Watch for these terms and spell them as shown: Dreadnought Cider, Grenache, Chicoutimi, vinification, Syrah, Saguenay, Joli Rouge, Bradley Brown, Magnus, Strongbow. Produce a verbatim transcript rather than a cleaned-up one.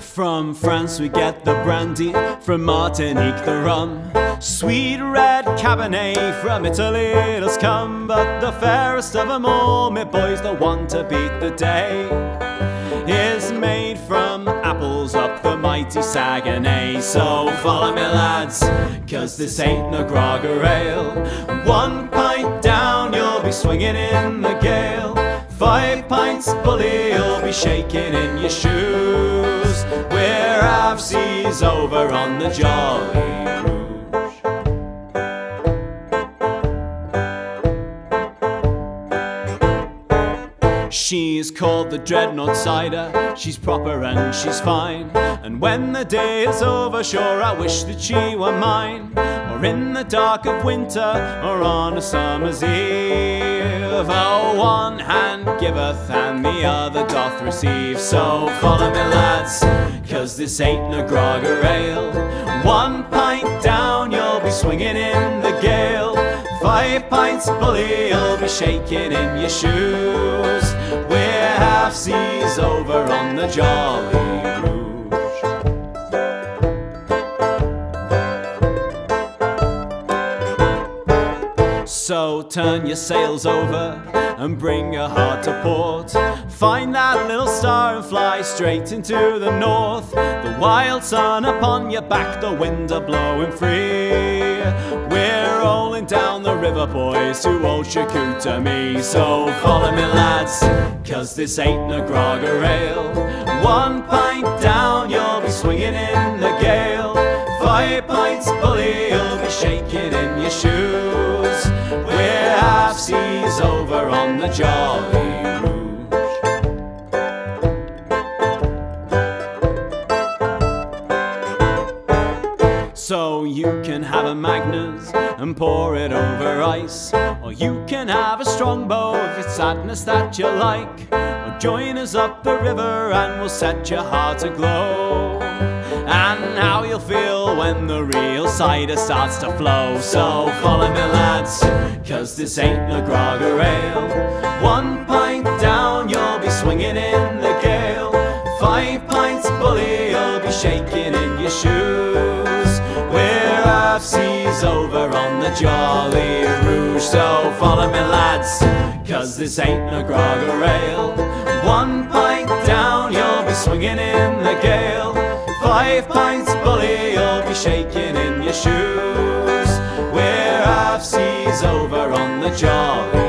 From France we get the brandy, from Martinique the rum, sweet red Cabernet, from Italy it'll come. But the fairest of them all, me boys, the one to beat the day, is made from apples up the mighty Saguenay. So follow me lads, cause this ain't no grog or ale. One pint down, you'll be swinging in the gale. Five pints, bully, you'll be shaking in your shoes. We're halfsies over on the Jolly Rouge. She's called the Dreadnought Cider, she's proper and she's fine. And when the day is over, sure I wish that she were mine. Or in the dark of winter, or on a summer's eve, oh, one hand giveth and the other doth receive. So follow me lads, cause this ain't no grog or ale. One pint down, you'll be swinging in the gale. Five pints, bully, you'll be shaking in your shoes. We're halfsies over on the Jolly Rouge. So turn your sails over and bring your heart to port. Find that little star and fly straight into the north. The wild sun upon your back, the wind a blowing free. We're rolling down the river, boys, to old Chicoutimi. So follow me lads, cause this ain't no grog or ale. One pint down, you'll be swinging in the gale. Five pints, bully, you'll be shaking in your shoes. We're halfsies over on the Jolly Rouge. So you can have a Magnus and pour it over ice, or you can have a Strongbow if it's sadness that you like. Or join us up the river and we'll set your heart aglow, and how you'll feel when the real cider starts to flow. So follow me lads, cause this ain't no grog or ale. One pint down, you'll be swinging in the gale. Five pints, bully, you'll be shaking in your shoes. We're halfsies over on the Jolly Rouge. So follow me lads, cause this ain't no grog or ale. One pint down, you'll be swinging in the gale. Five pints, bully, you'll be shaking in your shoes. We're halfsies over on the Jolly Rouge.